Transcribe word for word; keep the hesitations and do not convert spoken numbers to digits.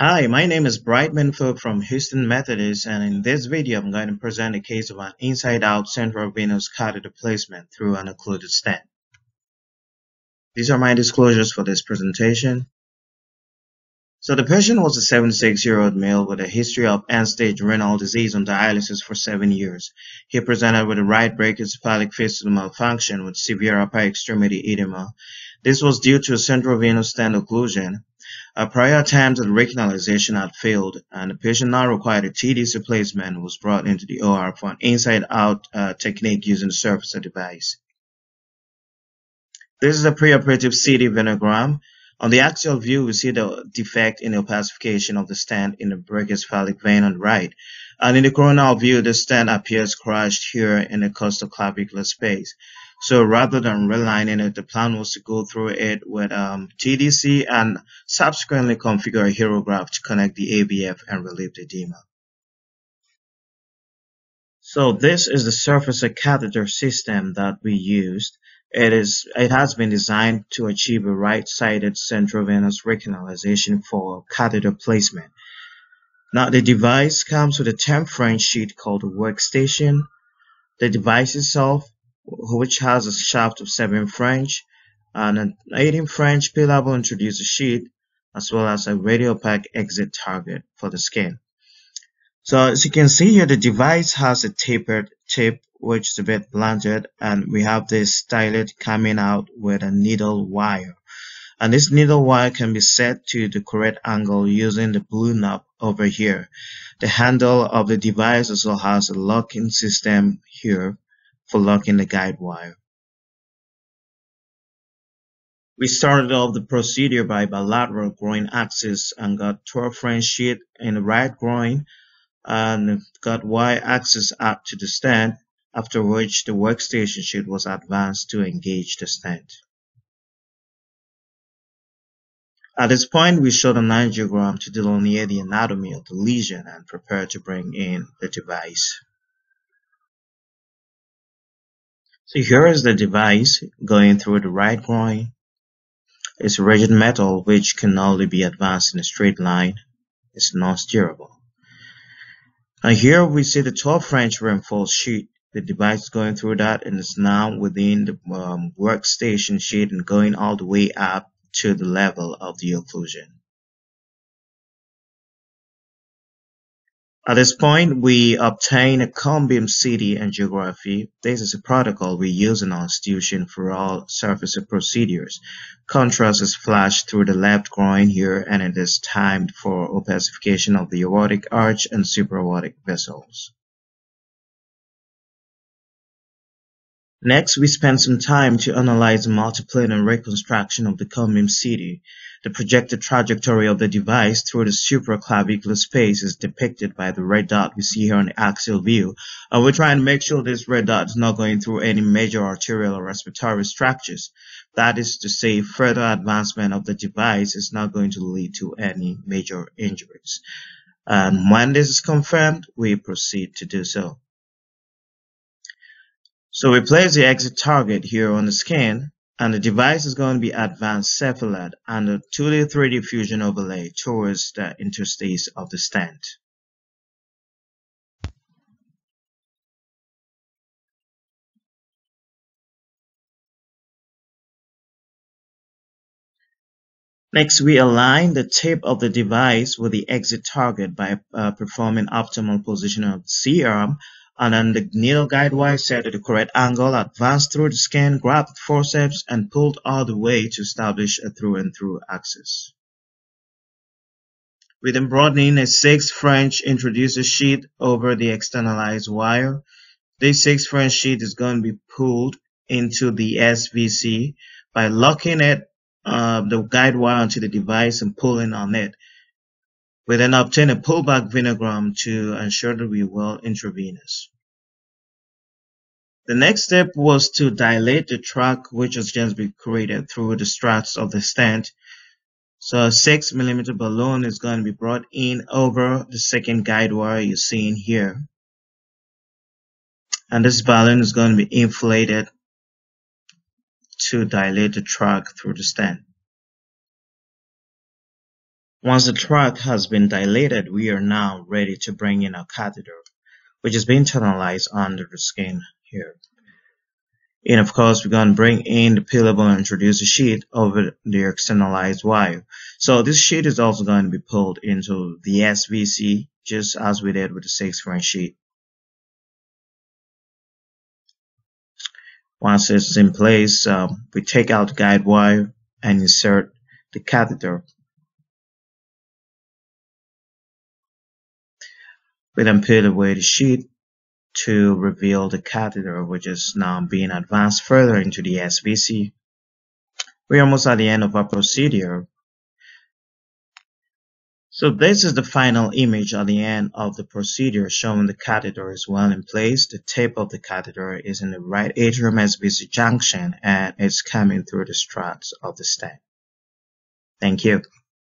Hi, my name is Brightman Phupe from Houston Methodist, and in this video I'm going to present a case of an inside-out central venous catheter placement through an occluded stent. These are my disclosures for this presentation. So the patient was a seventy-six-year-old male with a history of end-stage renal disease on dialysis for seven years. He presented with a right brachiocephalic fistula malfunction with severe upper extremity edema. This was due to a central venous stent occlusion. A prior attempt at recanalization had failed, and the patient now required a T D C placement was brought into the O R for an inside-out uh, technique using a surfacer device. This is a preoperative C T venogram. On the axial view, we see the defect in the opacification of the stent in the brachiocephalic vein on the right. And in the coronal view, the stent appears crushed here in the costoclavicular space. So rather than relining it, the plan was to go through it with um, T D C and subsequently configure a hero graph to connect the A B F and relieve the edema. So this is the surfacer catheter system that we used. It is it has been designed to achieve a right-sided central venous recanalization for catheter placement. Now the device comes with a ten French sheet called a workstation. The device itself, which has a shaft of seven French and an eighteen French peelable introducer sheet, as well as a radiopaque exit target for the skin. So as you can see here, the device has a tapered tip, which is a bit blunted, and we have this stylet coming out with a needle wire. And this needle wire can be set to the correct angle using the blue knob over here. The handle of the device also has a locking system here for locking the guide wire. We started off the procedure by bilateral groin axis and got twelve French sheet in the right groin and got Y axis up to the stent, after which the workstation sheet was advanced to engage the stent. At this point, we showed an angiogram to delineate the anatomy of the lesion and prepare to bring in the device. So here is the device going through the right groin. It's rigid metal, which can only be advanced in a straight line. It's non-steerable. And here we see the twelve French reinforced sheet. The device is going through that, and it's now within the um, workstation sheet and going all the way up to the level of the occlusion. At this point, we obtain a cone beam C T angiography. This is a protocol we use in our institution for all surfacer procedures. Contrast is flashed through the left groin here, and it is timed for opacification of the aortic arch and superaortic vessels. Next, we spend some time to analyze the multiplanar reconstruction of the cone beam C T. The projected trajectory of the device through the supraclavicular space is depicted by the red dot we see here on the axial view, and we try and make sure this red dot is not going through any major arterial or respiratory structures. That is to say, further advancement of the device is not going to lead to any major injuries. And when this is confirmed, we proceed to do so. So we place the exit target here on the skin, and the device is going to be advanced cephalad under two D three D fusion overlay towards the interstice of the stent. Next, we align the tip of the device with the exit target by uh, performing optimal position of the C-arm, and then the needle guide wire set at the correct angle, advanced through the skin, grabbed the forceps, and pulled all the way to establish a through-and-through axis. We then brought in a six French introducer sheet over the externalized wire. This six French sheet is going to be pulled into the S V C by locking it, uh, the guide wire onto the device and pulling on it. We then obtain a pullback venogram to ensure that we well intravenous. The next step was to dilate the tract, which has just been created through the struts of the stent. So a six millimeter balloon is going to be brought in over the second guide wire you're seeing here. And this balloon is going to be inflated to dilate the tract through the stent. Once the track has been dilated, we are now ready to bring in a catheter, which is being internalized under the skin here. And of course, we're going to bring in the peelable and introduce a sheet over the externalized wire. So this sheet is also going to be pulled into the S V C, just as we did with the six-French sheet. Once it's in place, um, we take out the guide wire and insert the catheter. We then peel away the sheet to reveal the catheter, which is now being advanced further into the S V C. We're almost at the end of our procedure. So this is the final image at the end of the procedure, showing the catheter is well in place. The tip of the catheter is in the right atrium S V C junction, and it's coming through the struts of the stent. Thank you.